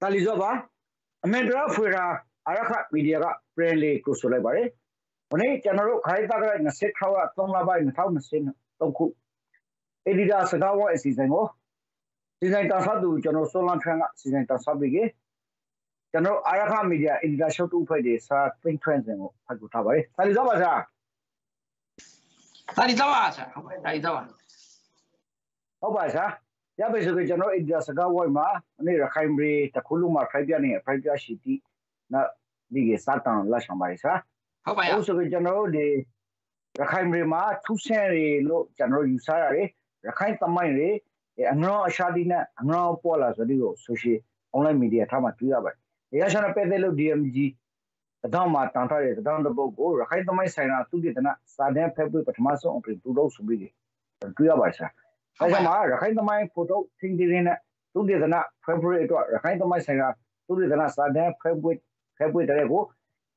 Talizova, Amendra Fura, Araka Media, Brandley Kusulabare, on eight general Kaitagra in a sick hour, Tonglaba in the town of Sin, Tonku, Edida Sagawa is his name. Sinenta Sadu, General Solan Tranga, Sinenta Sabige, General Araka Media, Edida Shotu Pede, Sar Twin Transango, Pagutava, Talizova. Talizova. Oh, by sir. Basically, General India Sagawima, near a Cambri, Takuluma, Fabiani, Privia City, not big Satan, Lashambaisa. Also, General the Rakhaimri Ma, two Sari, General Usari, Rakhaim Tamari, and no Shadina, and no Pola Zadigo, so she only media Tamatuya. The Ashana Pedelo DMG, the Dama Tantari, the Dundabo, Rakhaim Tamai Sana, two get not Sadan Pepe, but Maso on Pintudo Subidi, and Tuyabaisa. Ajama, Rakai the Mai photo, think the not February, Rakai the Mai Sara, two did not start there, February Rego,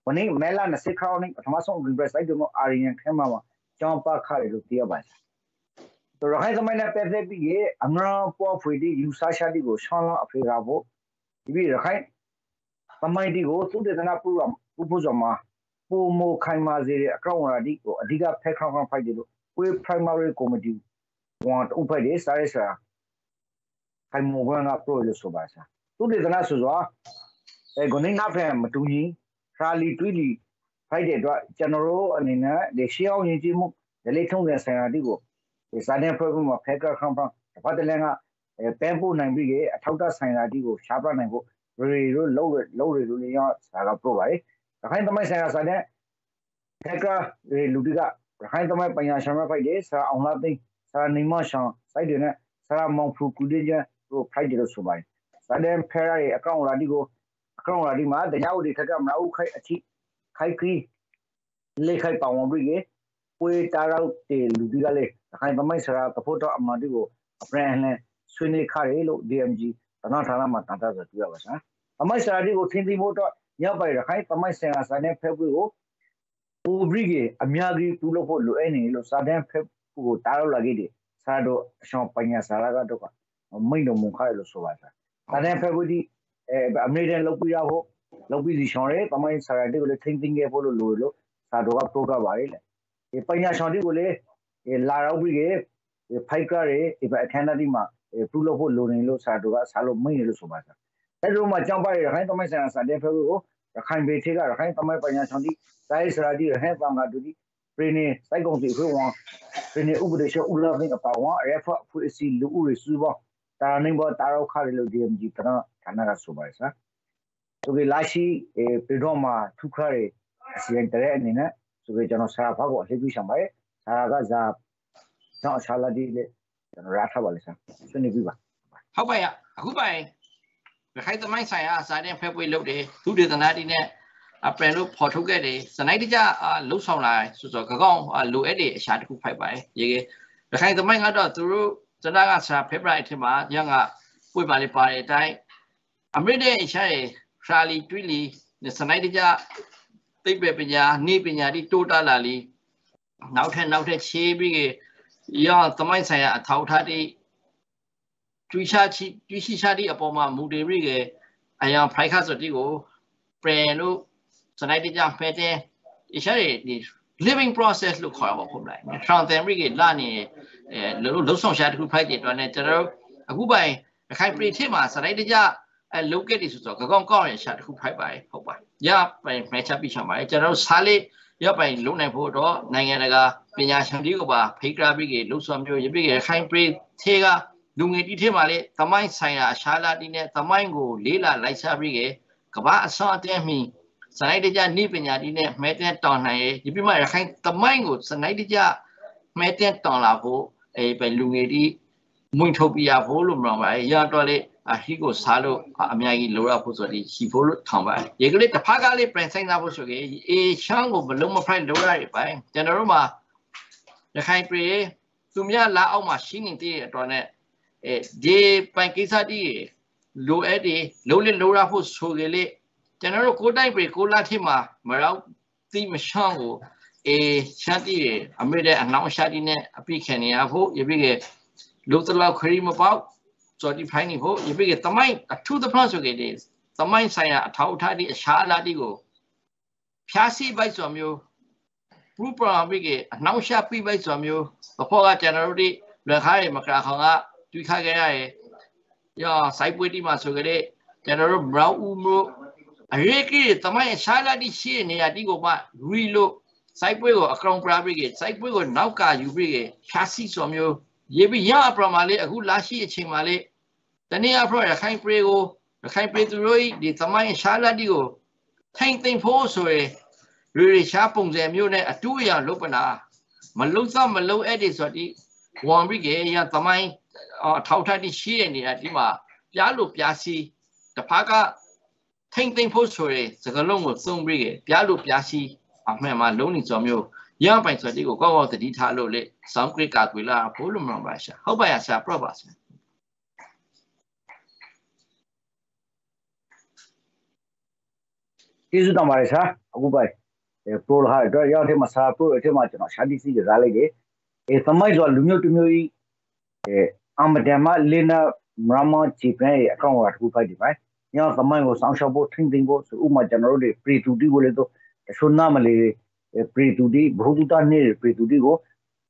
when he Melan, the sick crowning, Thomason will breast like the Arian Kemama, John Park Harry to the Abbas. The Rakai the Mina Pepe, Amra, poor Freddy, Usasha Digo, Shana, Afrigavo, Ibi Rakai, Tamai Digo, two did not Puram, Upuzoma, Pumo Kaimazi, a crown radico, a digger pecron fighting, with primary comedy. Want upade sarisa kaimo wanga pro le sobasa tu le dana sozo e goninga phe matuni rali twili fight twa chanoro anina de shiao yin ji mu de le thong le saira ti ko e saden phwe ma phe ka kham phang phwa de le nga e pempu nai bi ge athauta saira ti ko sha pra nai ko re ro low re ro le ya saga pro ba e rakhai tamai saira saden phe ka re ludiga rakhai tamai panya shama fight de sa aungla tai Animation, I didn't. Saramon Fukuja, who fight the Subai. Sadam Ferrari, a crown radigo, a crown radima, the Yaudi Takam Naukai, Kaiki, Lake Hypawan Brigade, we tar out the Ludigale, the Hypermaisera, the photo of Madigo, a brand, Swinley Carrello, DMG, the Natarama Tantas, the others. A Maisaradigo, Tindy Motor, nearby the Hypermaisera, Sadam Februo, O Brigade, a Miagri, Tulopo, Lueni, Sadam Feb. Who taro lagi de, sado champagne saraga doka, maino mukha lo sobasa. Tadhe February, American lopi yaho, lopi dishonre, tamai sarade gule thinking ke polo lo, sado ka proga baile. E panya shandi gule, e larau bige, e phika re, e athana di ma, e tulo polo ni lo sado ka salo maino lo sobasa. Tadhe ma champa re, rakhain tamai sarade Tadhe February ko, rakhain bethi ka, rakhain tamai panya shandi, sai saradi rakhain panga dudi. Prene, like on the Huan, Prene Ubudisha Ulaving about one, refer for a sea Luri Suba, Taranimba, Taro Carlo DMG, Canara Subasa. So we lashi a Pedoma, Tukari, Sientere, and in it, so we General Sarapago, Hebishamai, Saragaza, John Saladi, and Ratabalisa. Sunibiba. How by a goodbye? The height of my science, I didn't pepper load it, who did the night in it. Apren lu Portugal de sanadija lu song lai su so gong lu edi sha tu phai bai ye ge khai to mai nga do tu ru sana ga sa February the ma yang ga pwe ba le pa de tai amride sha ye sha li twi li sanadija tai pe panya ni panya di to ta la li naw the che bi ge ya tamai sai ya thau tha di twi sha di apaw ma mu de bi ge ayang phai kha so ti ko pren lu so I did not pay the living process look horrible. Trump and Rigid Lani, Luson Shad who paid it on a terror. A good by a hybrid timber, so I did not look at this. A gonk and shot who paid by Hopa. Yap, and Macha Bishama, General Sally, Yap and Luna Porto, Nanganaga, Pinasham Digoba, Pigra Brigade, Luson, your big hybrid, Tega, Lungi Timale, Tamai Saya, Shala Dinet, Tamango, Lila, Lisa Brigade, Kaba saw them. Sanadija Nipina Dine, Metan Tone, you be my kind of mango, Sanadija Metan Tonlavo, a Belungedi, Muntopia Volum, a Yardole, a Higo Salo, a Miagi Lora Pusori, he followed Tomba. You get the Pagale Prancing Navosuke, a Shango Beluma Prime Dora by Generuma, the Hypre, Tumia La O Machine Tea, Donnet, a De Pankisa Dee, Low Eddie, Lowly Lora Pusogele. General Kodai Bricula Tima, Marau Tim Shango, a shanty, a murder and now shading a pecan, a hole, you big local cream about, so defining hole, you big at the mind, a two the plans of it is. the mind sign out tidy a shaladigo. Piasi by some you, Rupa Biggie, now sharply by some you, the whole generally, the high Macahanga, Tukagae, your Saipudi Masogade, General Brown Umro, a reki, the mind shaladi she near Digo, but relook, Saipugo, a crown brigade, Saipugo, Nauka, you brigade, chassis from you, Yebi Yar Pramale, a good lashi, a chimale, the near pro, a kind prego, a kind pre to Roy, the mind shaladigo. Thank them for so a really sharpons and mune a 2 year lopana. Malusa Malo Edis or the one brigade, Yatamai or Tautani Shi and the Adima, Yalu Piasi, the Paga. Thank them for so a long of some brigade, Yalu Piasi, a man loaning some you. Young Pines of the go out the detail lole, some great aquila, Polum Rasha. How by us are proverbs? This is the Marisa, Agubai, a poor hard, Yatimasa, poor Timach, Shadisi, Zalege, a Samaj or Lumu to Amadema, Lena, Rama, Chipne, a convert who fight divide. Young Samaj was unshabu, thinking goes to Uma generally pre to Digoleto, a Sunamale, a pre to D, Bruduta near pre to Digo,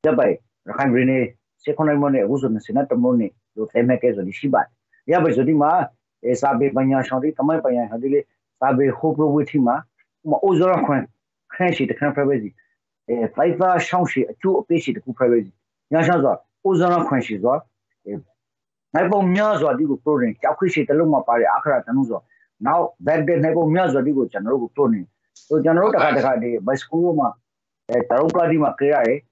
thereby, Rakan Rene, second money, Usun, Senator Moni, those MKs or the Shiba. Yabazodima, a Sabi Banyashari, Kamapaya Hadile. Abe hopro with hima, ma ozora kwen, kwenshi the kwen privezi. Faifa shangshi two opeshi the kwen privezi. Yanshanza ozora kwenshi zwa. Naibo mnyazwa digo proning. Yakuishi teluma pare akara tanuzo. Now back then naibo mnyazwa digo general proning. So general taka de by school ma taruka di ma kirae.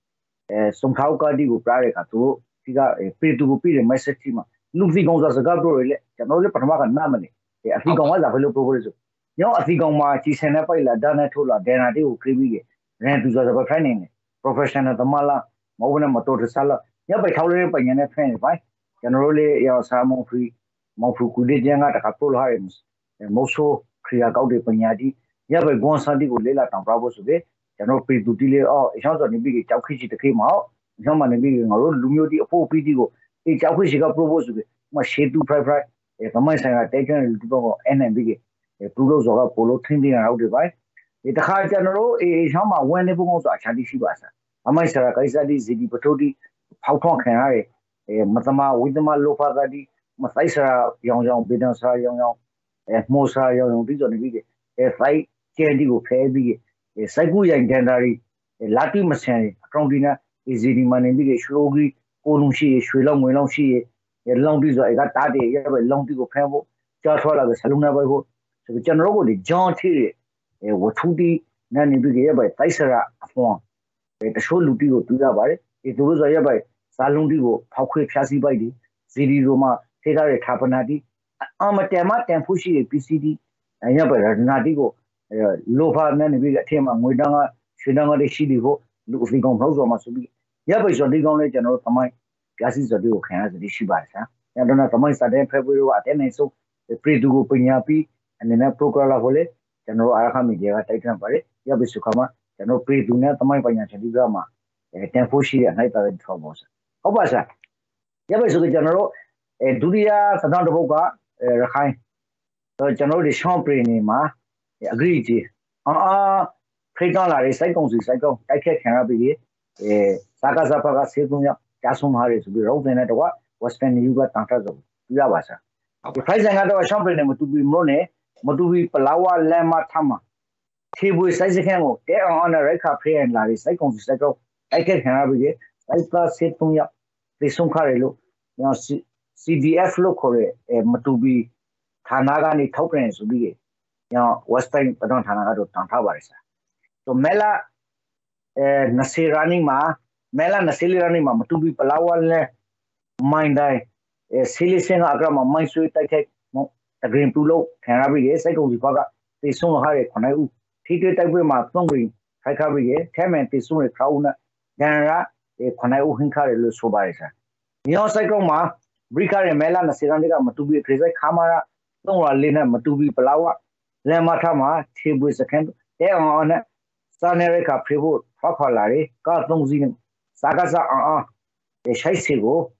Songkau ka digo prare kato. Tiga piritu kupire message ma. Lufi gongza sagabro ile general le panwaka namane. Afi gongza filo progozo. Yo, I think on my Chisenapa, La Danatola, Danadu, Kribig, Rantus of training, professional the Mala, Mobana Mator Sala, Yabai Tauri, Payana train, right? Generally, your Samo free, Mofu Kudijanga, the Capul Harms, and Moso, Kriagau de Panyadi, Yabai Gonsandi, Ulela, and Bravos today, General P. Dudile, or Johnson, the big Chaukichi came out, Yaman, the big Lumudi, four Pidigo, a Chaukichi got proposed today, my shade to private, if a mice are taken, and big. Pulos or Polo thinking out divide. It hard general is Hama when the Bungos are Shadishibasa. Amai Sarakaisadi, Zidi Patodi, Pauton Canare, Matama, Widama, Lopagadi, Mathaisara, Young Bidonsa, Young Mosa, Young Bidon, a fight, Candigo, Fabi, a Saguya in Dandari, a Latin Masani, a Trondina, a Zidi Manibig, a Shrogi, Olumshi, a Shrilong, Wilongshi, a long dizo, a Gatade, a long digo Pambo, Joshua, the Saluna Bible. So the general John T. Watudi Nani Big by Taisara Afon. The Sholudigo to Yabai, it was a Yabai, Salundigo, Paque Chassi Badi, Ziri Roma, Tegare Tapanadi, Amatama, Tampushi, PCD, and Yabai Nadigo, Lopa Nani Big at him, and Widanga, Shidanga de Shidigo, Lufigon Rosa Masubi. Yabai Zodigon General Tamai, Gassis of the Okanas, the Shibasa, and Donatamai Sadan February at NSO, so the Predugo Pinyapi. And then I procura hole, General AK Media, Titan Pare, Yabisukama, General Pre Dunia, Tamai Panyachani Gama, Tempushi, and Hyper and Formosa. Obasa Yabisu General, Dudia, Sadan Boga, Rakhine, the General de Champre Nima, agreed. Pregonlar is cycles, I can't be here. Sakazapaga, Sedunia, Kasum Harris, we wrote in at what was spending Yuga Tantas of Yabasa. The price another Champre name to be money. Madubi Palawa Lama Tama. Tibu is Isaacamo, there on a reka prayer and Larry Cycon Cycle, I can navigate, Saika Setunya, Pesunkarelo, CDF Lokore, Matubi Tanagani Topens will be, Western Padon Tanagado Tantabarisa. So Mela Nasiranima, Mela Nasiliranima, Matubi Palawa Le Mindai, Silicen Agrama, Mindsuit, I take. A green pulo, can I be a second? They soon hurry on a ticket. I will my hungry, I can be a tenement. They soon a crown, Ganara, a Conau Hinkari Lusobariza. Neon Cycloma, Bricar and Melan, the Serandiga, Matubi, Trezai, Camara, Dora Lena, Matubi, Palawa, Lematama, Tibu second, there on Sanerica Privo, Pacolari, Carthonzin, Sagaza, a Shaisigo,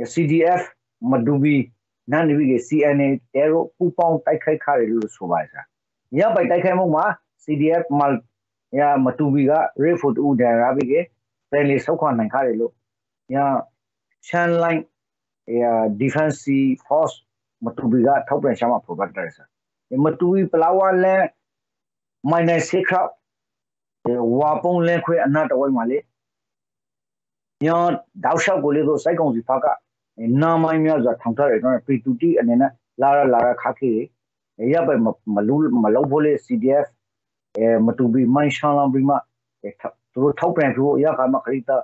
a CDF, Madubi. CNA arrow, Pupong Taikai Karilu Subaza. Yabai Taikamuma, CDF Mal Ya Matubiga, Refut Uda Rabige, Penny Sokon and Karilu. Ya Shanline Defense Force Matubiga, Top and Shama Providers. Matubi Palawa Land, Minor Secret, Wapong Lanque, another one Malay. Yon Dausha Golego Psychons Paka. Now my meals are counted on P2T and then Lara Kaki, Yaba Malul, Malobole, CDF, Matubi, Manshalam Brima, Top and Ru, Yaka Makarita,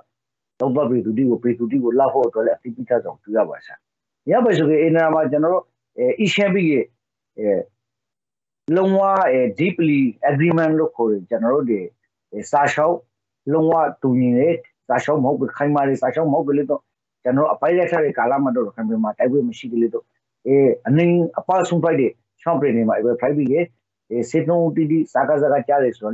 Lobabi to do P2D with Laho to left because of Yabasa. Yabasu in our general, Ishabi, Longwa, a deeply agreement local general de Sasho, Longwa to Ninate, Sasho Mob, Kaimari, Sasho Mobilito. General Apailatari Kalamado can be my every machine. A name apart from Friday, Champlain, my private gate, a Setno Didi, Sakazaka Charis, a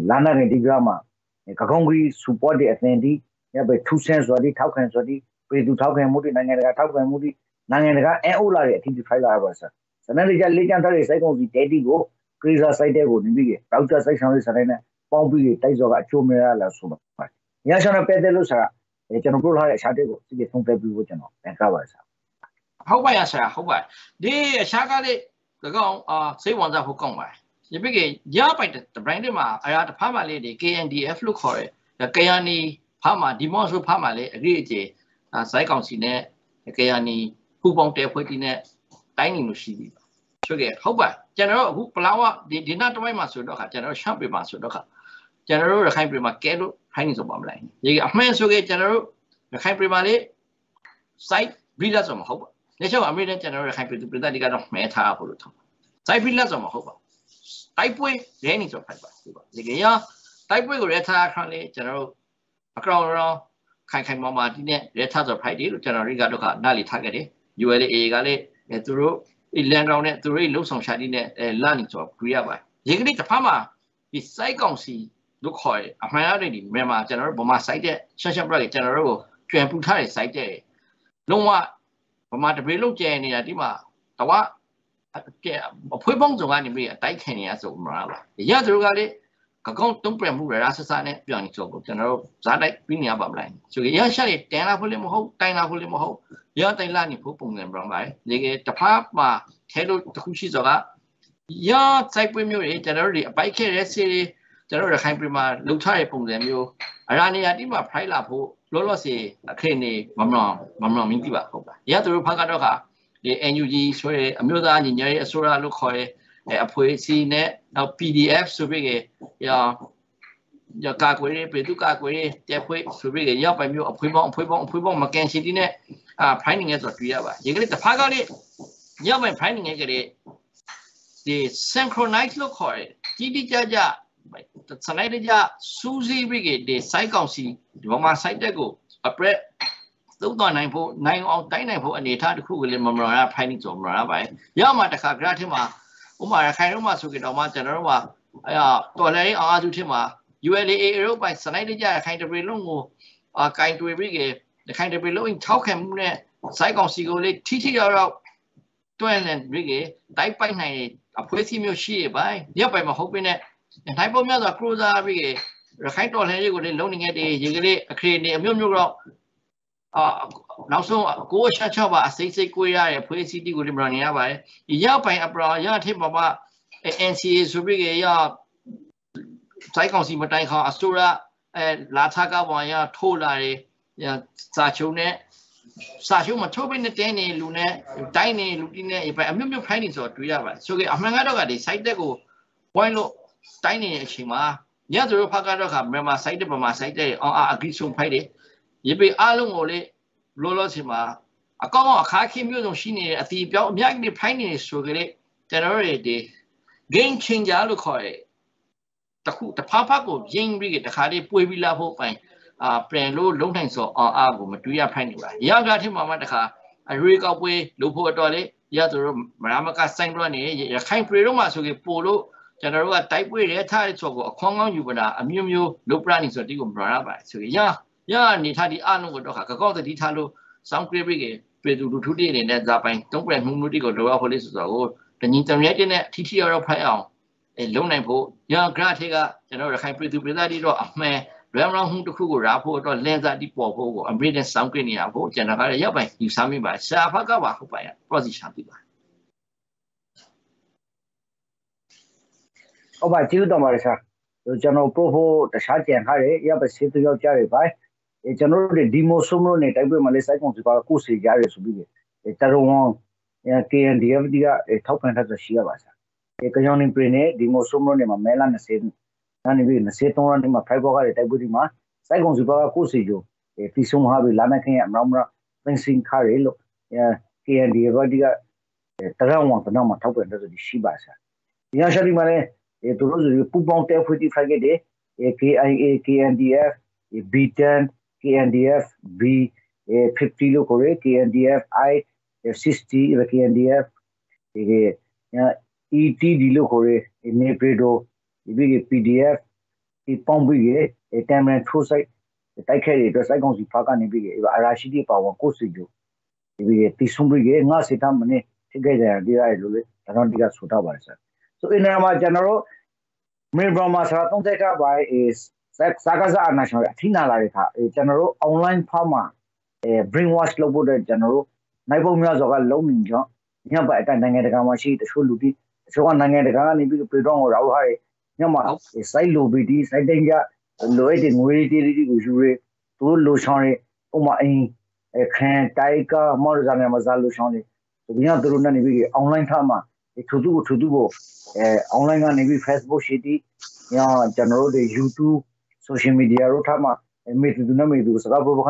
Lana and Digrama, a Kakongri, support the attendee, by 2 cents or the Taukan Sodi, pay to Taukan Moody, Nanga Taukan Moody, Nanga, and Ulari, I think the 5 hours. Sanaja legendary cycle with Daddy Go, Krisa Side Road, Big, Router Section of Serena, Pompey, Taizo, Chumera, La Suma. Yasana Pedelusa. How by us? How by the Shagari the gong or say ones who come by. You begin, Yapit, the Brandima, I had a Pama lady, KNDF look for it, the Kayani Pama, Dimonsu Pama, agree, as I can see net, the Kayani, who won't have put in a dining machine. So get how by General who Palawa, they did not wear Masudoka, General Shampoo Masudoka. General the Hybrid Macado, hanging so bomb line. The Ahmed Sugar General, the Hybrid Malay, side breeders of hope. They show American General Hybrid to present the of Meta Pulutum. Side breeders of hope. Typeway, reigning of Hyper. The Gaya, Typeway, Reta, currently General Acron, Kankan Mama, Retas of Hydil, General Rigadoka, Nali Tagade, ULA Egale, Eturu, Ilan to read Luson Shadine, a learning of Griaba. The great Pama is Saigon Look, hoy, a minority, Mema General Boma Side, Sasha Brother General, Champutai Side. No one, Bomata Brillo Jenny Adima, Tawa, a Pubons of anime, a Taikani as of Marava. The Yadrugale, Kagon Tumpre Mura Assassin, Johnny Togo, General Zadai, Binia Babline. So Yashari, Tana Hulimoho, Tana Hulimoho, Yatalani Pupung and Bromai, they get the Papa, Tedo Takushizola, Yard Cyber Murray, generally a bike series. General Hymprima, Lutai Pumdemio, Arania Diva, Prilapo, Lolosi, a crane, Mamma Mindiva. Yatu Pagadoka, the NUG, Sore, Amuda, Ingeri, Sora, Lukoi, a poesy net, a PDF, Subiga, your Kakway, Peduka, Depway, Subiga, Yap, and you, a Pubon, Mackenzie dinner, are pining as a Triava. You get the Pagadi, Yap and pining agate, the synchronized Lukoi, Didi Jaja. The Sanadija, Susie Brigade, the Psychonsi, the Roma Sidego, a bread, the 9 or Dynamo, and the Tadu Kulim Mamara Pining to Marabai, Yamataka Gratima, Umara Kairuma Sukidoma, General, Tolari Adutima, ULA by Sanadija, kind of Relungo, a kind to a brigade, the kind of belonging Taukamune, Psychonsi go late, TTR, Twen and Brigade, Type by Night, a pretty mushi by, Yabai Mahopine. And type of meals are cruise are we kind of loaning at the create a mural now so go shachava say a poesy good running away. Yapine abroad ya tip about NCA Subiga ya Psychonsi Mataika Asura and Lataka Waya Tolari Ya Sachune Sachuma Tobin the Dane Lune Dine Lutine if I am new paintings or to Yava. So Amanaga decide to go why look Tiny Shima, Yadru Pagadoka, Mema Side, Bama Side, or a Grisum Pide, Yibi Alumole, Lolosima, a common Kaki Museum Shini at the Yagni Piney Sugare, Generate, Game Change Alucoi, the Papago, Jing Brigade, the Hadi Puebla Hope, Plan Low, Longhans or Argo, Matuya Pinera. Yagati Mamadaka, a Rigaway, Lupo Dole, Yadru, Maramaka Sangrani, a kind Piroma Sugi Polo. General type way retire to go Kongo, you would a mumu, no branding so digum brava. So ya, Nitadi Anu would have got the detail, some great brigade, Generally, demo sumro ne type Malaysia consular Kusi Gary Subi, a Tarawang, K and Dia, a top and has a Shia Vasa. A Kayon in Prene, demo sumro name a Melan, a Satan, and in a Satan name a Piboga, a Tabudima, Saigon Zubara Kusijo, a Pisum Havi Lanaki and Ramra, Pensing Carilo, K and Dia, a Tarawang, the Nama top and has a Shibasa. Yashari Mare, a Turu Pubon Tefuti Fragade, a KIA, KNDF, a B10. KNDF B 50 look away, KNDF I 60, the KNDF ETD look away, a Nepredo, a big PDF, a Pombi, a Tamran Trusite, a Taikari, the Saigon Pagan, a Rashidi Power, Kosiju, a Pisumbrigade, Nasitamane, together, the idol, and on the gas for Tabarsa. So in our general, Mirbrama Saraton Teka by is. Sagaza National Athena Larika, a general online farmer, a brainwash lobo general, Naibomiazoga Lominja, nearby Tanganagamashi, the Shulubi, Shogan Nangagan, if you predom or Auhari, Yama, a side lobby, side danger, loaded mobility, usury, two Lushani, Umain, a can Taika, Morzan and Mazalushani, to be not the Runani, online farmer, a to do, online on every Facebook city, general, the YouTube. Social media rotama and made the name to Sakapo,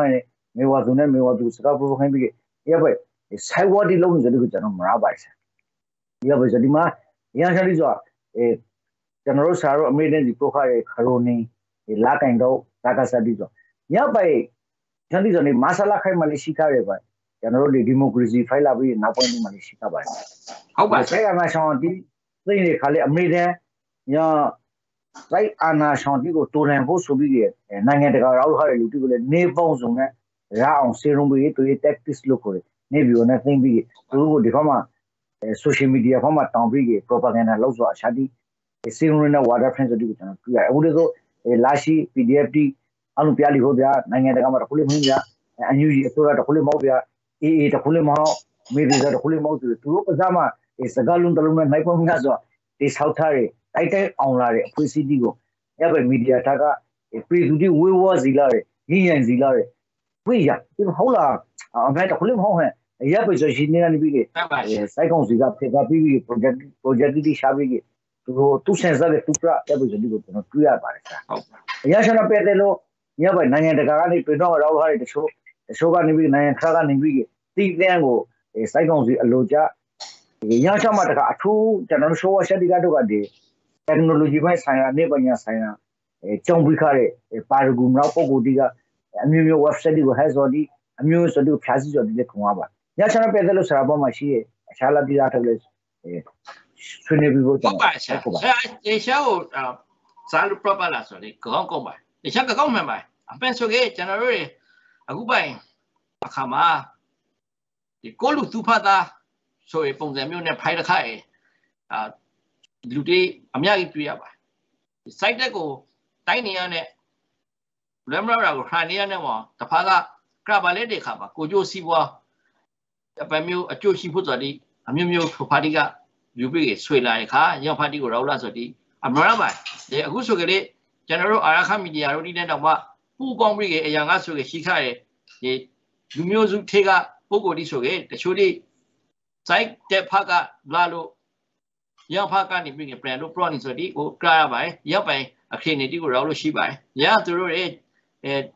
may was the name of Sakapo Henry. Yabba, a sidewalk alone is a little general rabbis. Yabazadima, Yanjaliza, a general Saro, made in the Prohari, Karoni, a Lakando, Takasadizo. Yabba, Janizon, a Masalaka Malishika River, generally democracy, Filabi, Napoli Malishika. How about Sayamasanti, playing a Kali Amida, ya. Right, Anna Shanti go to and host obedient, and Nangagar Alhari, you people at Nebonzunga, round serum be to attack this locally. Maybe on nothing be to the Homa, social media Homa Town Brigade, propaganda Lozo Ashadi, a Siruna water friends of the Udago, a Lashi, PDFD, Alupiali Hobia, Nangagamara Pulimia, and usually a Tura Pulimovia, E. Tapulimao, maybe the Pulimo to Turupazama, is the Galun Taluma Napomiazo, is Hautari. I tell online, Pusidigo, ever media taga, a prejudice, we was Zilare, he and Zilare. We are, if Hola, I'm at Holimhoe, a Yapish, she nearly began. Saigon Ziga, Tegabi, projected Shabigi, two cents of the Tupra, Yapish, not clear by Yashana Pedelo, Yaba Nangarani, Pedor, all her show, the Shogan Nibig, Nangaran Nibig, Tigango, a Saigon Ziloja, Yashamata, two general show, Shadigadoga. Technology by Sana, Nebanya Sana, a Tom Bicare, a Paragum Rapo Godiga, a new website who has already amused to do classes of the Kumaba. Yasana Pedalo Sarabama, she, a shallow dilatalist, a Sunday. Salu Propala, sorry, Kohonkomba. The Shaka Gomba, a pencil gate, January, a goodbye, a Kama, the Golu Tupada, so upon the Muna Pilakai. Today, I'm going to the site that go tiny and Lemra Hanian, the Paga, Crabalade Kaba, Kojo Siwa, the Pamu, a Joshi Putari, a Mumio Padiga, you be a sway like her, young Padigo Rolazodi, a Marama, the Husogare, General Araka Media, Rodinama, who gone bring a young Asu Shikare, the Mumiozu Tega, Pogo Disoge, the Shudi, Site de Paga, Lalo. Young Pakani bring a brand of bronze or deep or cry by Yabai, a Kennedy or Shibai. Yan to road eight,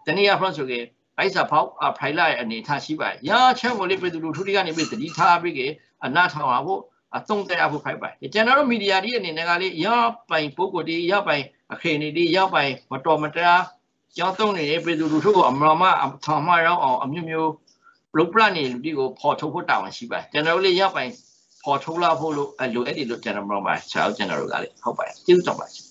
Tania Fransoge, Isa Pop, a Pilai and Nita Shibai. Yan Chamber Liberty to Lutulian with the Dita Brigade, a Natawabo, a Tongue Apple Piper. The general media in Nagali, Yan by Pogodi, Yan by a Kennedy, Yan by Matomata, Yan Tony, every Lutu, a Mama, a Tomara, or a Mumio, Lubrani, Digo, Porto Down Shibai. Generally, Yan by or Tola Polo and do any general by child general. How by still so much.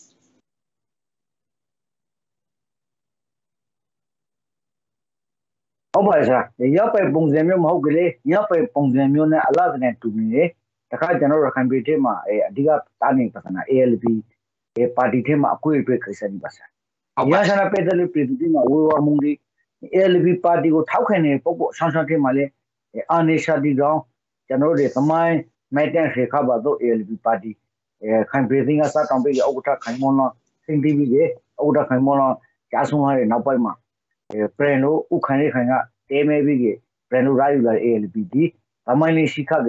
Obaja, the Yapa Bungzemio Mogre, Yapa Bungzemiona, Alavan to me, the Kajanora can be Tema, a Diga Tani Pasana, ALP, a party Tema, Kuipe Christian Basa. Yasana Pedal President, Uwa Mundi, ALP party would how can a Popo Sansa Timale, Anisha Digon, Janore, Kamai, Matan Shekabado, ALP party, a can breathing as a company, Okta Kaimona, Sing DVD, Okta Kaimona, Yasuma, and Napalma. Preno Ukane Hanga, MAB, Preno Rival ALPD, Amani Chicago,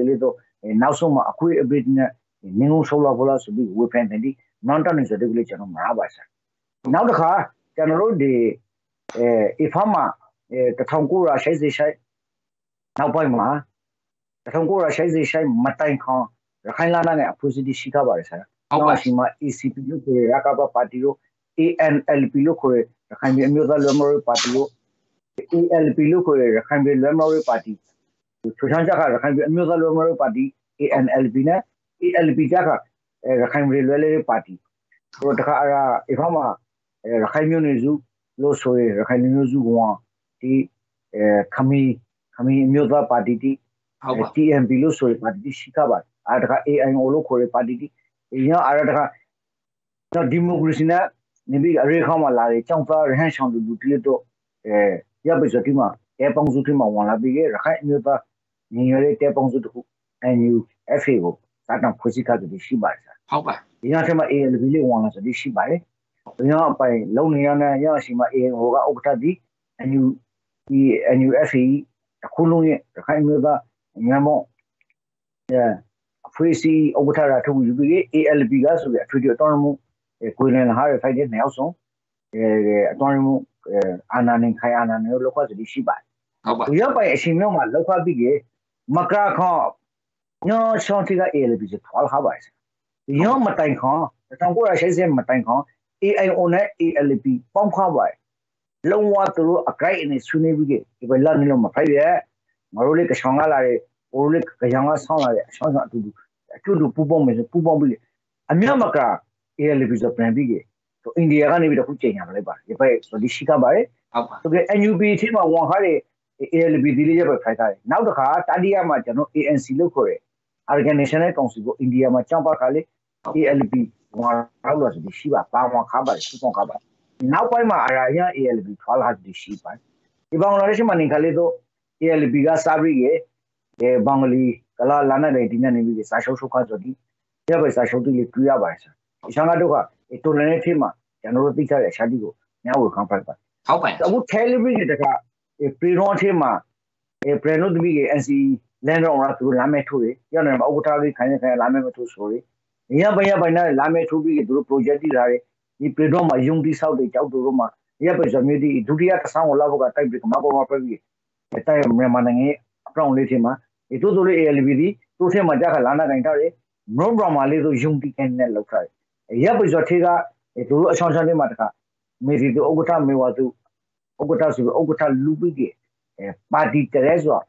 and Nausoma Akui Britain, New Sola Volas to be weapon and Nantan is a regulation of Marabasa. Now the car, General de Ifama, the Tongura Shazishai, Naupama, the Tongura Shazishai, Matain Khan, the Hailana, a positive Shikabasa, Awashima, ECPU, Rakaba Patio, ANLPU. Can be a memory party, ALP local, can be memory party. Tusanjaka can be a memory party, ANLPina, ALP Jaka, can be a party. Rotara, Ifama, Rahimunizu, Losoe, Rahinuzu, one, the Kami Muda party, TMP Losoi party, Shikaba, Adra AN local party, Aradra, not Dimogrisina. Maybe a recom a chumpa hands on the Dutito Yabizotima, Epon Zutima, one labier, high muta, nearly tapons and you FAO, Satam Kosika to the Shibasa. How about Yanama ALB one as a Dishibai? Yan by Loniana Yashima A Oktabi, and you FAE, a Kuluni, the high muta, Yamo Free Okara to Ubi, ALB gas with a treaty autonomous. Queen Harry Fighted Nelson, Atomic Anan Kayana, local Shiba. By a Shimoma, local big Macaca. No, something that ill is 12 hours. Young Matan Khan, the Tangora says in Matan Khan, AI owner, ALP, Pom Hawaii. Long water, a cry in a sunny brigade. If I learn no Mafia, Marolik Shangala, Olik Kayanga Sanga, Shanga to do Pubom is a Pubombi. A Miamaka. ALP is a plan big. So India can be the good thing. If I so this Shika by so the NUB team of one hurry ALP deliver fight. Now the car Tadia Machano ANC local organization consigo India Machampa Kali ALP 1 hours the Shiva Pama Kaba Sukon Kaba. Now Pama Araya ALP 12 has the Shiva. If Bangladeshman in Kaledo ALP gas Sabri Bangali Kala Lana Dina Nibi Sasho Sukazodi. Here by Sasho to the Kuya. Shangaduka, a tolerant timber, general picture, a shadigo, now will come back. How about I would tell you a pre-round timber, a prelude big and see Leno or through Lameturi, Yana Ogutavi, kind of Lametu story. Yabaya by now Lametu, the project is the Predoma, Yungi South, the Chau to Roma, Yapes of Midi, Dudia, San Lavoga type, Mago Mapavi, a time Remanang, Crown Litima, a total ALVD, two Timajaka Lana and Tare, no Brahma little Yungi and Nellokai. Yabuzotiga, it was a Mataka. Maybe the Ogota Miwatu, Ogotas, Ogota Lubigi, Patti Teresa,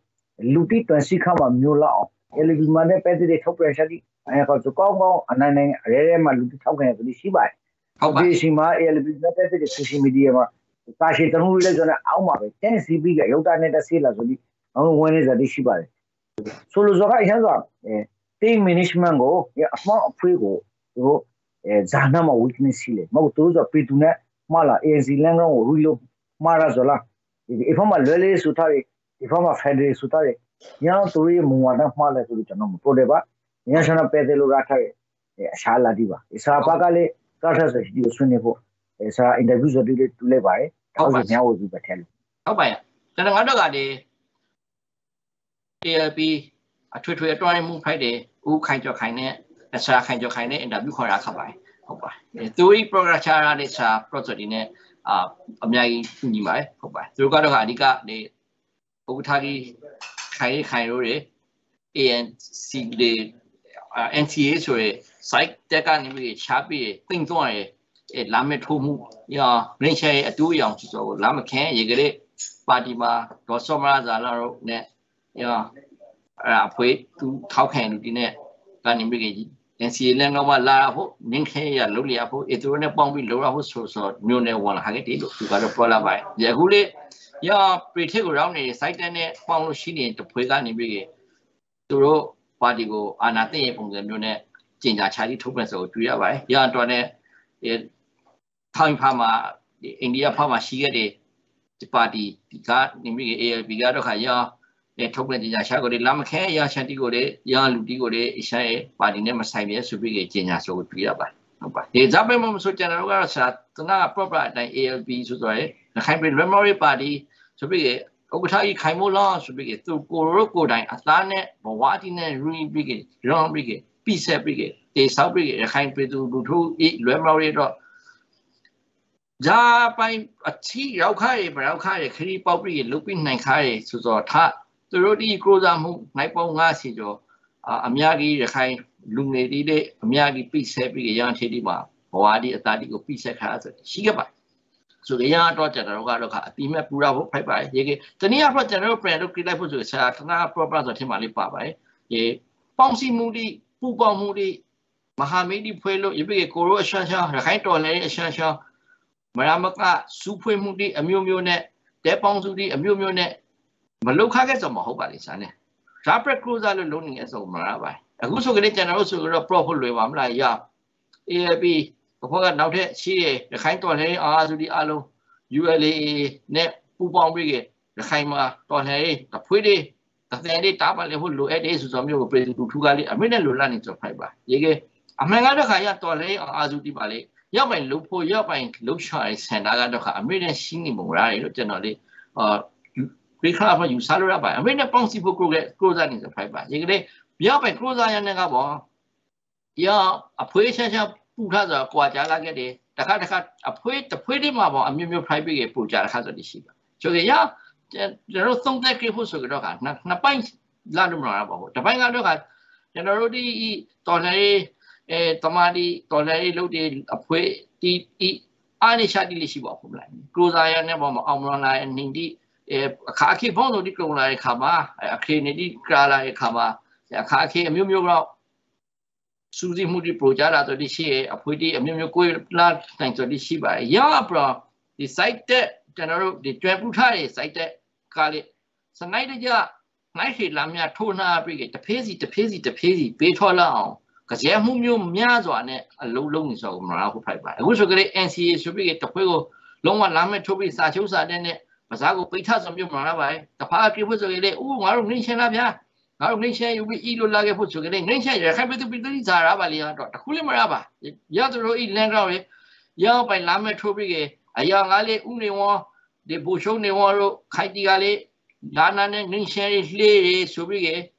Luti, Transikama, Mula, Elizabeth, Petty, Top Rashadi, and I got to Congo, and I named Rema Luti Token at the Shibai. How about Shima, Elizabeth, the Sushi Mediama, the Pashitan village on Alma, Tennessee Big, Yoga Neta Silas, only one is at the Shibai. So Luzoka Hanga, 10 minutes mango, a small frigo. Zanama weakness Sile, Motos of Pituna, Mala, Ezilano, Rulo, Marazola. If I'm a Lele Sutari, if I'm a Fedre Sutari, Yan to Rim, Muana Mala to Richanum, Podeva, Yashana Pedelo Ratare, Shala Diva, Isa Pagale, Cartas Sunevo, Isa in the user did to Levi, thousand hours with the tell. Oh, by Tanamadaga, ALP, a Twitter, a drawing moon Friday, who kind your kindness. Saya akan jokai ni NW korang kapai, kapai. Tui program cara ni saya projek ini amnya ini mai, kapai. Tui kalau hari kah ni, utari kain role, ANC le, NTA sore, saya tekan ni capi, tinggal ni, lama tuhmu, ya, ni saya tu yang cuci, lama kena, jadi parti ma, dosa mana jalan ni, ya, apa tu kau kena tu ni, kan ni. And see, Lenova Lavo, Ninke, Luliapo, it won't be Lora who so new one hagati to Galapola by Yahuli, Ya pretty around a site and a follow she to Pugan Brig. Turo Padigo Anate from the Nune Jinja Chari Topens or Tuya Ya Done Time Pama India Pama Shigade Party Picard Bigado Haya Token Shago de Lamake Ya Shantigore Ya Ludigore Isha Padi Nema Sime Subig Jinja so Tuyaba. The Zabemum so general sat proper than ALP so the hybrid memory party so big Ogutai Kaimula so big to Goroko Dine Atane, Bowatine, Ruin Brigade, John Brigade, Pisa Brigade, the South Brigade, the hybrid to eat memory dog. Japan a tea, Raukai, Braukai, Kiri Bobby, Lupin Nankai, Suzo Tat, the Rodi Grozamu, Naipo Nasijo, Amiagi, the kind. Lunedide, Miagi Peace Happy Yan Chedima, Wadi a Tadigo Peace Hazard, Shigaba. So the young daughter Rogadoka, Pima Puravo, Piper, Yegi, the near general plan of Kilapo to Satana Propas of Timali Papa, Ye, Ponsi Moody, Puba Moody, Mahamedi Puelo, Ibi Koro Shansha, Rahaito Shansha, Maramaka, Supe Moody, a Mumionet, Deponsudi, a Mumionet, Maluka gets a Mahobali Sane. Sharper Cruz are loaning as old Marabai. A good so great general properly like ya. ALP now she the kind to the alo ULA net Pupon Brigade, the Kaima Tonhei, the Pretty, the Sandy Tap and Level at Aces of your president to Tugali, a minute Lulanis of Piper. Yege, a Mangadoka Tonhei or Azuti Ballet, Yaman Lupo, Yaman Lucha is Sanagadoka, a million singing Murari generally, or Reclaver you salary by a minute Ponsipo Cruzan is a Piper. Yege. Ya by cruise I never ya a poison puta quadragade, the cat a poet the pretty marble and mummy private puja has a dish. So yeah, there are some that people so napine landum, the bang at the rodi tonari tomadi tonari loaded a poet eat any shady shiba from line. Cruise I never amrona and indeed a khaki bono di clona kama, a clean krala kama. The Kaki, a Mumura Suzy Moody Projala to this year, a pretty a Mumuko plant thanks to this Shiba. Yabra, the site general, the Trabutai, site Kali. So night ya, night Lamia, Tona Brigade, the Pizzi, the Pizzi, the Pizzi, Betola, Kaziamu Miazo and a low long is of Maraho Piper. I also great NCA should be the Puego, long one Lame Toby Sachosa, then it, Mazago Pitas of your Marabai, the party was a little, oh, Maru Nation Labia. Now, Nisha, you will eat like a foot to getting Nisha, you're happy to be the Zarabali or the Kulimaraba. Yadro eat Landrawi, young by Lama Tobrige, a young Ali Uniwa, the Busho Newaro, Kaiti Ali, Lana Nisha is Lady Subrige,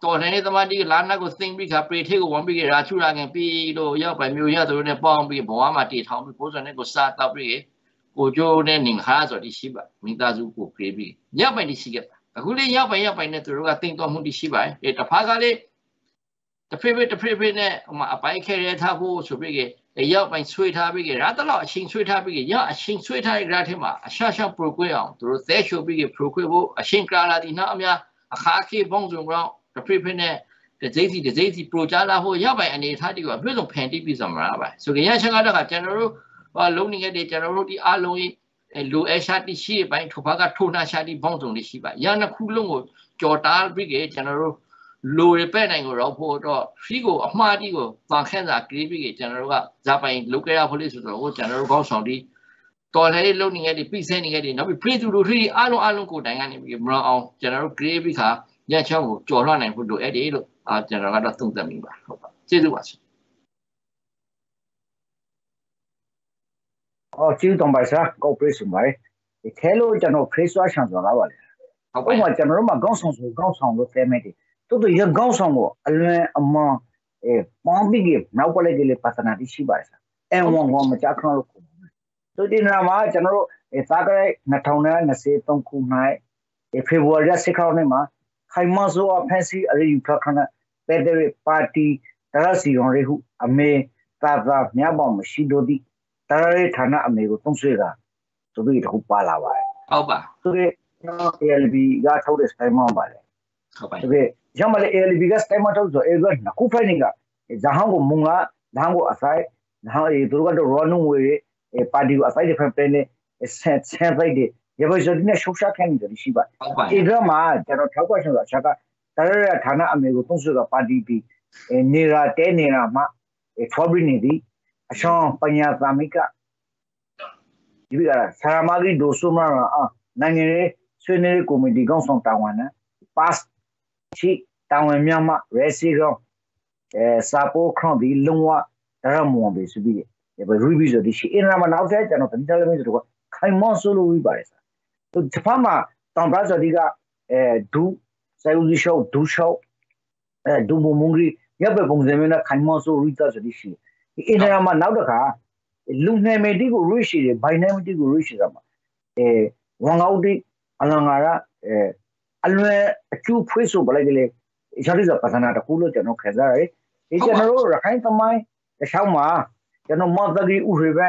Tornado Madi, Lana go think big up, take one big Raturang and Pido, young by Muya to the bomb, be Boamati, Tom, because I go start up brigade, Gojo, then in Hazo, the Shiba, Mindazuko, Creepy. Yaman is Sigapa. A good by Natural, think of Moody Shiba, it a pagale, the favorite, my bike carrier tabo, so big a yelp and sweet habig, rather lot, sing sweet habig, ya, a sing sweet high gratima, a shashan proqueon, the rotation big a proquebo, a shin crala in Namia, a haki, bonzo ground, the prepinette, the daisy projala, who yabai and it had you a bit of panty piece of rabbi. So the Yashan general, while loaning at the general, the alloy. And Lou Shadi Shi by Tobaga Tuna Shadi Bonson Shiba. Yana Kulungo, Jordan Brigade General, Lou Repenang or Robot, Figo, Madigo, Van Henza, Brigade General, Zapai, Luca Police or General Bonsondi, Torre loaning at the presenting at it. Now we pray to really Alonco Dangani Brown, General Grebica, Yacho, Jordan and Hudu Eddie, our General Tunga. See the watch. Oh, you don't buy that cooperation, right? It hello general price was on our way. General Gonsons will go on with family. To the young Gonson, among a bomb big, now collegially paternity she buys. And one woman Jack. So didn't have general a Tagare, Natona, Naseton Kumai, a February Sicronima, Haimazo, a fancy, a reading procurna, better party, Tarasi on Rehu, a me, Taza, Niabom, Shidodi. Tarare Tana Amigo Tonsuga to be Hupalawa. Oba. Today, no ALB got out his time on Bale. Today, Jamal ALB got time out of the Edward Nakupaniga, the Hango Munga, the Hango Asai, now a Druga to run away, a party aside from Penny, a sense by the 예보적인 숙사행들 시바 이거마 저로 타고서 자가 다른 다나 아메고 동수가 빠디비 네라 테네라마 포블니디 아숀 파냐 사미카 이비가라 사라마기 도수마 아 나니레 스웨네레 코미디 강송 타완나 파스 시 타완 냐마 레시고 에 사포 크런디 롱와 다라모베 수비 예보 루비저디 시 이나마 나오세 저노 벤달레미 저고 카이몬솔로 위바레사 तो जफामा तंबाजो दिगा दू सायुजी show दू मुंगरी यबे बंगजेमेना खानमसो रुइता जदिसि इनेरामा नावदखा लुनेमेदि को रुइसि बायनेमेदि को रुइसि Jama वंगाउदि अलंगारा always अचू फुइसो बलाइले इसारिजा पसना तकुलो जनो खजा रे ए जनो Rakhine तमाय तसामा जनो मदगि उरेबे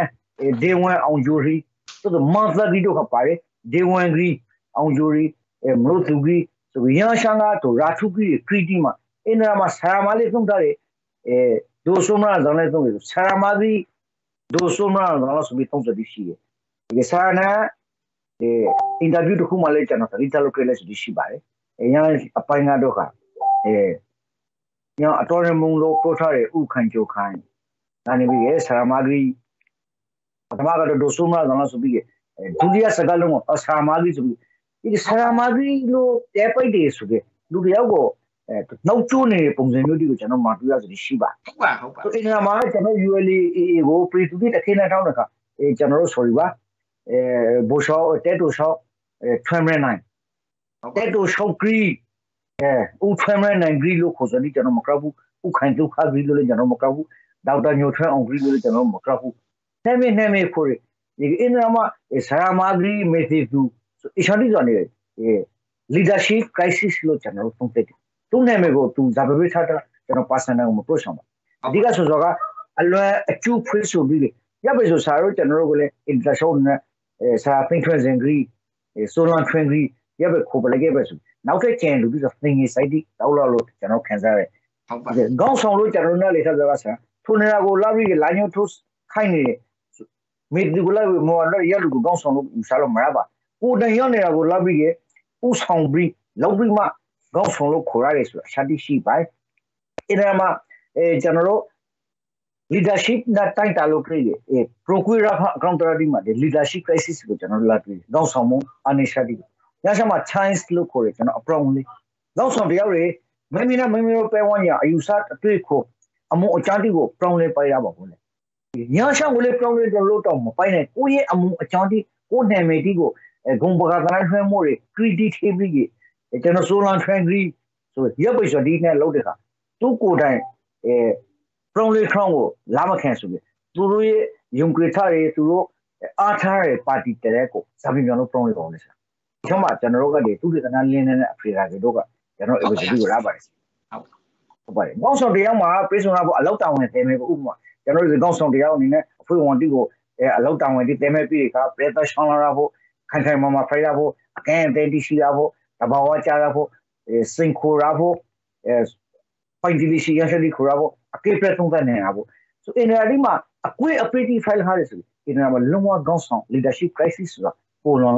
देवन औंजोरी तो मदगि दोखा पारे Dewangri, Anjuri, Mrotugri, so Yanshanga to Ratuki, Kritima, Inrama Saramalikum Dari, Dosumra, Zanatum, Saramadi, Dosumra, Zanasubiton Dishi. Yesana, interview to Humalatan of Little Kelas Dishibai, a young Apanga Doha, a young Atoramundo Potare, Ukanjo Khan, Nanibi, Saramagri, Atamaga Dosumra, Zanasubi. दुनिया सगालों असामागी सुबह इस सामागी लो ऐपाई दे सुबह दुनिया को नौचुने पंजेन्योडी को चनो मार्टिया रिशिबा तो इन हमारे चनो यूएली वो प्रीतुदी तकिन ना टाउन का चनो सोरीबा बोशा टेटोशा ट्वेंटी नाइन टेटोशा ग्री उन ट्वेंटी नाइन ग्री लो खोजनी चनो मकराबु उखान तो खा ग्री लो ले चनो मकराबु दाउदा न्यूट्रल अंग्री लो ले चनो मकराबु नेमे नेमे कोरे In Rama, a Saramagri method to Ishanizan, a leadership crisis low channel from Petit. Two name go to Zabavita, Janopasana Motosama. Digasoga, Alua, a two press will be Yabezo Sarut and Rogole in the Shona, Sarapinquans and Gree, Solan Twengri, Yabe Kobalagebas. Now they can do this thing is ID, Aula, Jano Kanzare. Gonson Root and Runa Lita Ravasa, Tunerago Lavi, Lanotus, kindly. मेडिगुला मोअलर यालु गों song उसालो मराबा ओ दयनेरा गो लबीगे उ सोंब्री लबी मा गों song लो खोरा रे सु शादी सी बाय इनामा ए जनरो लीडरशिप ना टाइ तालो क्रेगे ए प्रोक्यूरा काउंटरडी मा लीडरशिप क्राइसिस गो जनरो लाबी गों सोंग मो अनिशादी यासमा चांस लो खोरे जन अप्रोंगली गों सोंग याव रे मेमिना मेमिरो पेवान्या आयुसा तत्वे खो अमो अचादी गो प्रोंगले पाइरा बा बोले Yasha will probably the lot of Pine, Uye Amu Chanti, Kone Medigo, Gumbagan Mori, Credit Hebrig, a Tenosolan Trangri, so Yabish or Dina Lodeka, Tukudan, Prongly Trongo, Lama Cansu, Turue, Yunkritari, Turo, Atari Party Tereco, Savigano Prongly Bonus. So much, and Roga de Tulitan and Friradoga, you know, it was a good rabbi. But most of the Yama prison of a lot of them have Uma. General reconstruction दिया उन्हें फिर वांटी को allow टांग वांटी तेमें P का प्रेताशान रहा हो खंडर मामा फायदा हो कैंप डेंटिशी रहा हो तबावा चारा हो सिंखो रहा हो पंजीलिशी यंशली खुरा हो अकेले प्रेतों का नहीं रहा हो तो इन राड़ी मां कोई अपरेटिव फाइल हारे से इन रामा लंबा गंसा लीडरशिप क्राइसिस रा कोलोन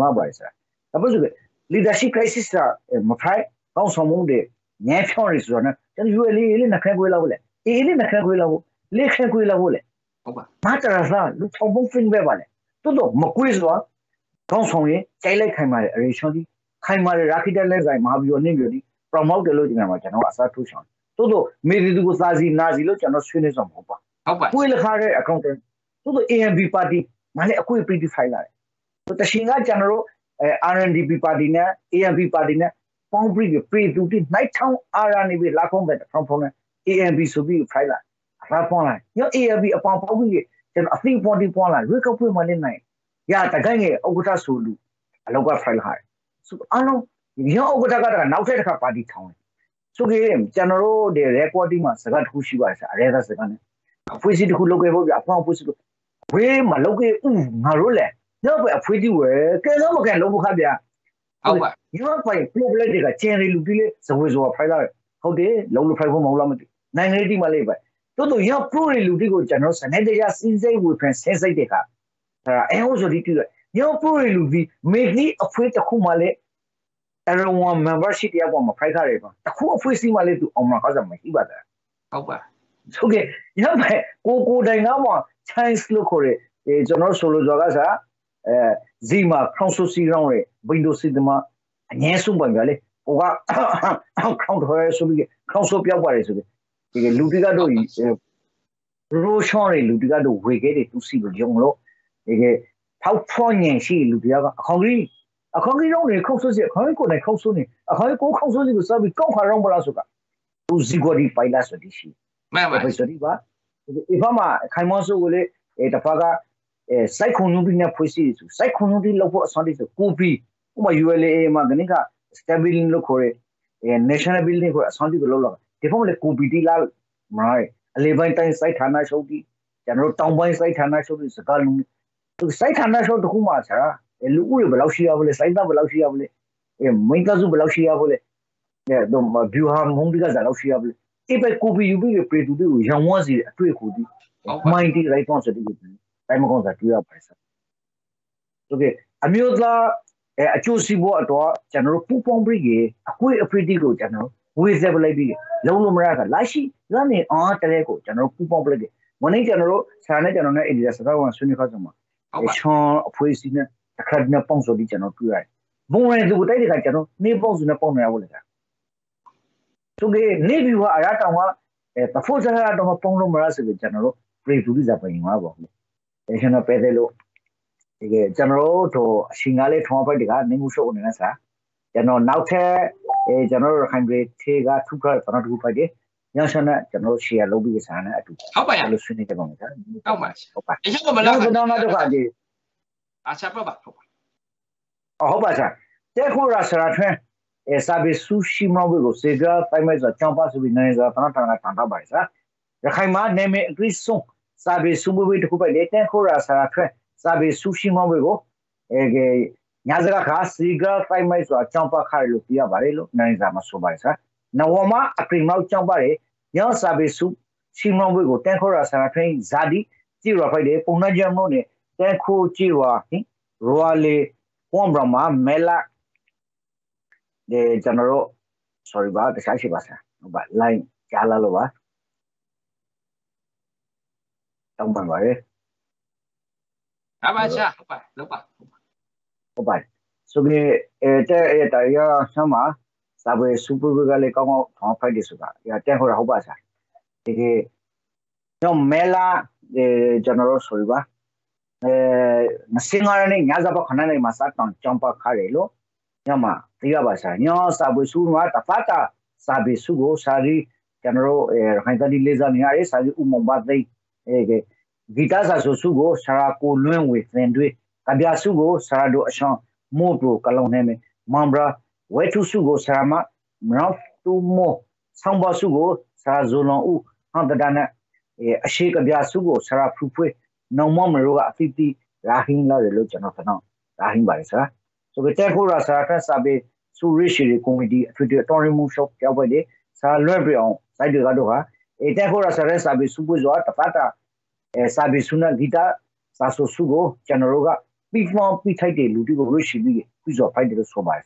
लेखने कोई लगोले, मात्र ऐसा लोग थोंबों फिंग बेबाले, तो दो मकुइस वां, कौन सोंगे चैले खाई मारे रेशोंडी, खाई मारे राखी डालने जाए महाभियोनी बियोनी, प्रमोट लोग जिन्हें मचाना हो आसार टूशन, तो दो मेरी दुगो साजी नाजी लोग चनो सुने संभोपा, कोई लखारे अकाउंटेंट, तो दो एएमबी पार्टी माले कोई पीडी फाइल आ Raponai, your ear be upon Poggy, then a thing pointing Ponai, wake up with my night. Ya Tagange, Oguta Sulu, a local file high. So I know you Ogutaga and outside her party town. So game, General, the recording was a god who she was, I read as a gun. A visit who look upon Pusu. Way Maloke, Marule, never a pretty word, can look at Lobuhabia. You are quite like a chain lubile, so was our file. How they low five molamity, 980 Malay. तो यहाँ पूरे लूटी को general सनेह दे जा सीज़े वो friends ऐसे ही देखा तो ऐसे जो रीति है Young Puri Luvi, make me afraid of Kumale. Everyone members city of my private. The whole first thing I let to Omar Kazama. Okay, Yamai, Koko Dinama, Chinese Locore, General Solo Zagaza, Zima, Council Sironre, Windows Sidma, and Yesu Bangale, or Count Horace, Council Piawares. Ludigado is Roshore, Ludigado, we get it to see the young law. How poignant she Ludiaga, hungry. A hungry only consuls, a hungry, a consuling, a hungry consuling with some conqueror Barazuka. To Zigori by last edition. Mamma, if Ama Kaimoso will it a faga, a psychonubina proceeds to psychonubi local Sundays of Kupi, ULA Maganica, Stabilin Locore, a national building for a Sunday Lola, the former Kupi de la Marai, a Levantine site Hana Shogi, General Townboy site Hana Shogi, the Galum, to site Hana Shog to Humasa, a Lulu Belashiavole, Saina Belashiavole, a Minkazu Belashiavole, the Buham Hundigas Alashiavole. If I could be, you be a prey to do, young ones, a prey could be. Mighty right on the time on that we are present. Okay, Amiola, a Chosibo at all, General Pupon Brigade, a queer pretty good general, with the lady, Lolo Maraca, Lashi, Lani, Aunt Teleco, General Pupon Brigade, Money General, Sanet and Edilasava and Sunny Kazama, a charm of poison, a cardinal ponds of the general Purai. Born as the Woodai general, Naples in upon Ravolta. So the Navy were Aratawa, the force of Pongo Maras with General, pray to this upon you. National Pedelo General to Singale Tompa de Ganuso Nasa, General Nauta, a General Hungry Tega, Tuka, not who paid, National General Shia Lobby Sana. How about Alucinate? How much? Asapaba. Oh, Hobasa. Therefore, Rasaratra. Sabe sushi mobile cigar, 5 minutes of champas with names of Tantabaisa. The Haima name agrees soon. Sabe Subu to Kuba Dayton, Horasa, Sabe sushi mobile, Yazaka cigar, 5 minutes of champa Harlupia Barelo, Nanzama Subaisa. Nawama, a primo chambare, young Sabe sushi mobile, Tenkorasa train, Zadi, Tira Pade, Punajamone, Tenko Tira, Roale, Pombrama, Mela. The general, sorry about the Shashibasa, but line Kalalova. Don't worry. So the Taya Sama, Sabe Superbugale Como, Compagisuka, Yatehora Hobasa. No Mela, the general Soriba, Singer and Yazaba Kanani Masatan, Champa Carelo. Yama, Tiabasa, Nyon, Sabusuma, Tapata, Sabisugo, Sari, General, Hantani Lizaniari, Sari Umombade, Gitaza Susugo, Saraku Luen with Vendui, Kabiasugo, Sarado Ashan, Mobro, Kaloneme, Mambra, Wetusugo, Sarama, Mrantumo, Sambasugo, Sarazolon U, Hantadana, a shake of Yasugo, Sara Pupwe, no Momero, 50, Rahin La Religion of Anon, Rahin Barisa. So the Tehura Sarah Sabe Surishi comedy to the Tony Moon Shop Cavade, Sar Lembrion, Sadi Gadoha, a Tehura Sarah Sabe Subuzo, Tafata, Sabe Suna Gita, Sasso Sugo, Generoga, Big Mom Pitade, Ludigo Rishi, who's a fighter sobasa.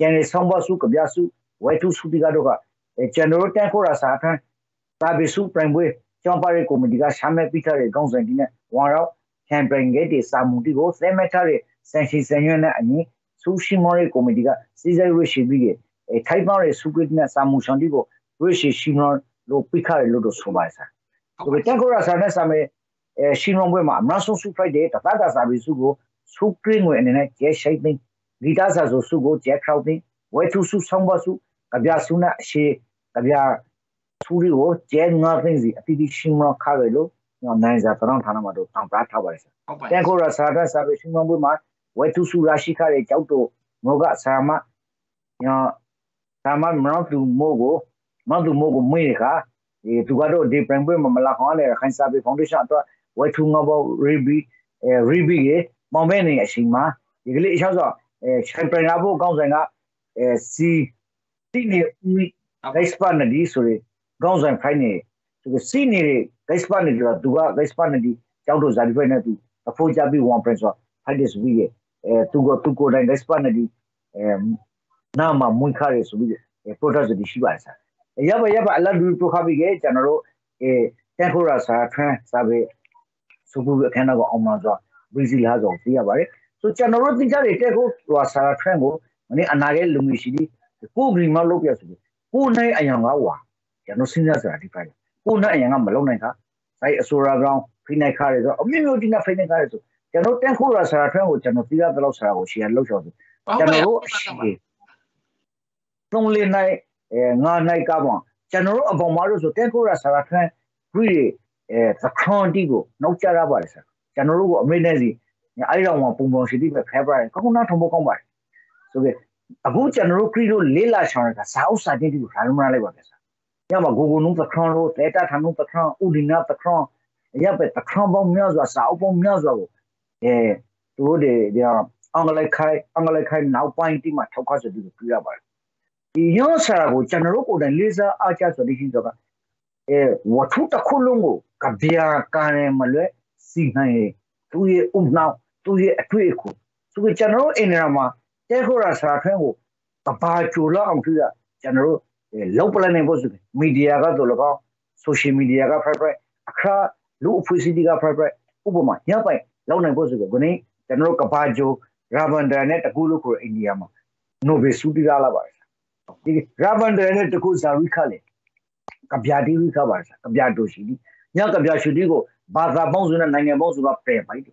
General Samba Sukabiasu, Wetu Subigadoga, a General Tehura Sarah, Sabe Supreme, Champare Comediga, Shame Peter, Gonzagina, one out, can bring it, Samudigo, Semetary, Sanchi Senuna, and Sushi Mori Comedica, Caesar Rishi Big, a type of Subrina Samushandigo, Rishi Shinon, Lo Picar Ludo Subasa. So the Tangora Sarasame, Shinon Wema, Nasso Supra de Tatadas Abisugo, Supreme and a Jet Shaping, Vidaza Zosugo, Jet Crowding, Wetusu Sambasu, Abiasuna, She, Abia Surio, Jet Nothing, the Pidi Shimon Carrelo, no nines at around Hanamado, and Brad Towers. Tangora Saras Abishimon Wema. Wetusu Rashika Chauto Moga Sama Sama Mandu Mogo Mika Tugado de Prembe Malahana Hansabi Foundation Wetungo Ribi Ribi Momeni Ashima Shaza Champrenabo Gonzanga C Gaspanadi sorry Gonzan Fine to the senior Gaspanadi Duga Gaspanadi Chauto Zadivana to a 4 Jabi one prince. Had this week, tuko na Hispania di na ma munkare subi products di shiba sa. Yaba Allah do to have a general temporary sabe subu kana go amazo busy has of the bare. So general things are take go sara train go mani anage lumi shidi ko grima lop ya subi. Ko nai ayanga wa jano sinja sara di pai. Ko nai ayanga malong nai ka sai asura ground finai khare so amyo dina finai khare so jano temporary sara train go jano tira talo sara go share lo so. Jano only night Nanaikabon, General of Omaros, Tempura Sarakan, Puri, the Crown Digo, no Charabas, General Menezi, I don't want Pumon Shidi, the Cabra, and Coconut Mocombat. So a good general credo, Lila Sharka, South Identity, Ramala Legas. Yamago, no the crown road, Eta, no the crown, Udina the crown, Yapet, the crown bomb Milza, South bomb Milza, the Angalakai, now pointing my Tokas to the Pirabar. Yon Sarago, General Lisa, Archers of the Hindoga. Watuta Colongo, Kabia, Kane, Malay, Sinai, 2 year now, 2 year a tweeku. So the General Enerama, Tehora Sarakango, Kapachula, and Pia, General, local and was media, Dolaba, social media, Fabra, Accra, Lupusidiga Fabra, Uboma, Yapai, Lona Bosigo, Gone, General Kapajo, Ravandanet, Guluku, Indiama, Novisubi Alabas. Ravan the goods are recalling. Kabiadi recovers, Kabiado Shidi, Yakabia Shudigo, Baza Bonzuna Nanga Bonzula prayer by you.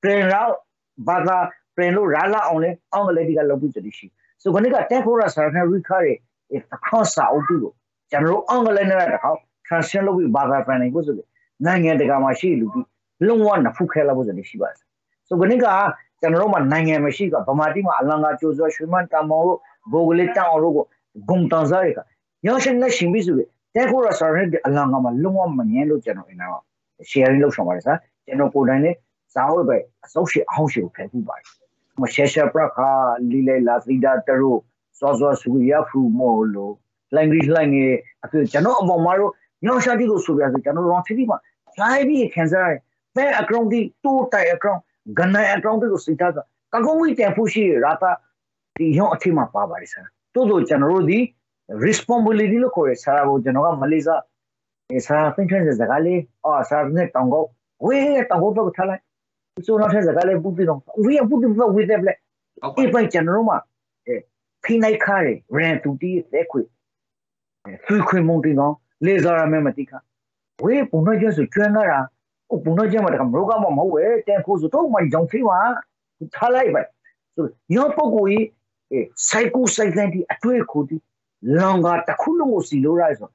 Prayer now, Baza, Preno, Rala only, on the lady Galabuja. So when you got Tempora Sarna recurry, if the cross are Odugo, General Angolena at the house, Transcendal with Baza Frank was away. Nanga the Gamashi, Long one, the Fukela was the Shivas. So when you got General Nanga Mashiga, Pamatima, Alanga Joshua, Shuman, Tamoro, Bogoleta or Rogo, Gumtanzarica. Yoshin Nashim Bisu, Tehora surrendered along a long maniano general in our sharing of Shamarza, General Podane, Saobe, Associate Hounshill Pepuba, Mashesha Praka, Lile Lafida Teru, Sozo Suyafu Molo, Language Lange, Akilchano of Omaro, Yoshadigo Subia, the General on Tivima, Flyby Kanzari, Fair Acrondi, Two Tie Acron, Gana Acrondi Sitata, Kagowi Tempushi, Rata. Yon Tima Pavarisa. Todo General the responsibility locore Saravo Genoa Maliza is her pensions the galley or Sarnet Tango. We at the hotel of Tala. So not as a galley boot. We are putting with them. If I general Pinai Kari ran to the equi. Fuqui Montino, Lazara Mematica. We Punojas to Chunara, Upunojama Rogamo, where Tanko told my John Tima Talai. So Yopogui. Psycho Saganti Atue Kuti, Longa Takulungo Silurizon,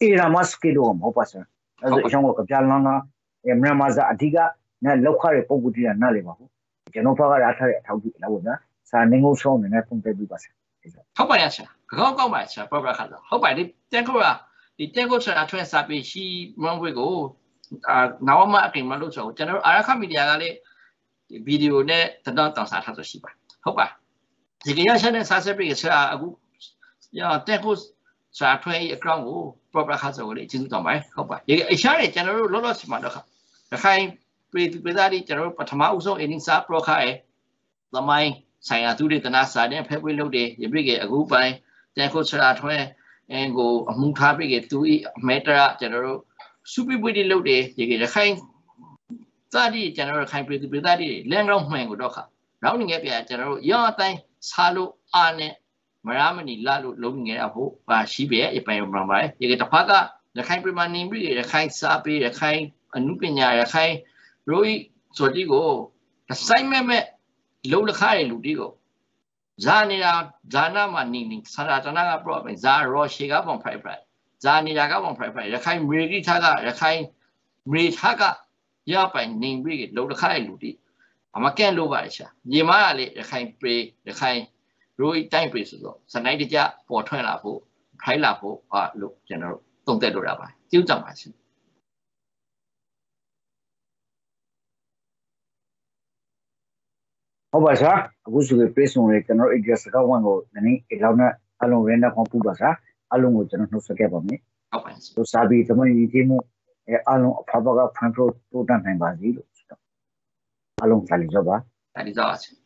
Era Maskedom, Hopasa, as a young of Jalanga, Emramaza Adiga, Na Lokare Pogudi and Nalimaho, Genova Atari at Hauki Laguna, Sanango Son and Apple Bebas. Hopasa, Gongomasa, Bobacana, Hope I did Tenkora, the Tengo Saratrain Sabi, she Mongo, Naoma Maluso, General Araka Media, video net, the North Satashiba. Hopa. The creation and Sassabri is a good Tekus Sartway, a crown who proper has a religion to my hopa. A shiny general Lolos Madoka. The high breed without general Patamauso in Sa Pro High. The mine, Sayaturi, the Nasa, and Pepillo de Brigade, a good by Tekus Sartway, and go a Munta Brigade to eat Matra General Superbody Lode, the Gain Daddy General Hybrid Bidadi, Lengrong Mangodoka. Rounding up at General Yonathan. Salu Anne Maramani Lalu looking at Abu Shibe, if I remember. You get a paga, the kind of money, the kind sapi, the kind Anupinia, the kind Roy Sodigo, the same meme Lola Kai Ludigo. Zanira, Zanama Nini, Saratanaga province, Zaro Shigabon Piper, Zaniragabon Piper, the kind Brigitaga, the kind Britaga, Yapan named Brigit, Lola Kai Ludi. Amakan Lubaisha, Yimali, the kind pre, the kind Rui time prison, Sanadija, for Twinapo, Kailapo, or Luke General, Don't Tell Rabbi, Till Thomas. Obasa, I was to the prison where General Idris Gawan or Nani, Elana, along Renda Compubasa, along with General Sagabami. So Sabi, the money, Timo, along Pabaga, Panto, Totan and Bazil. Along Talizoba. That is awesome.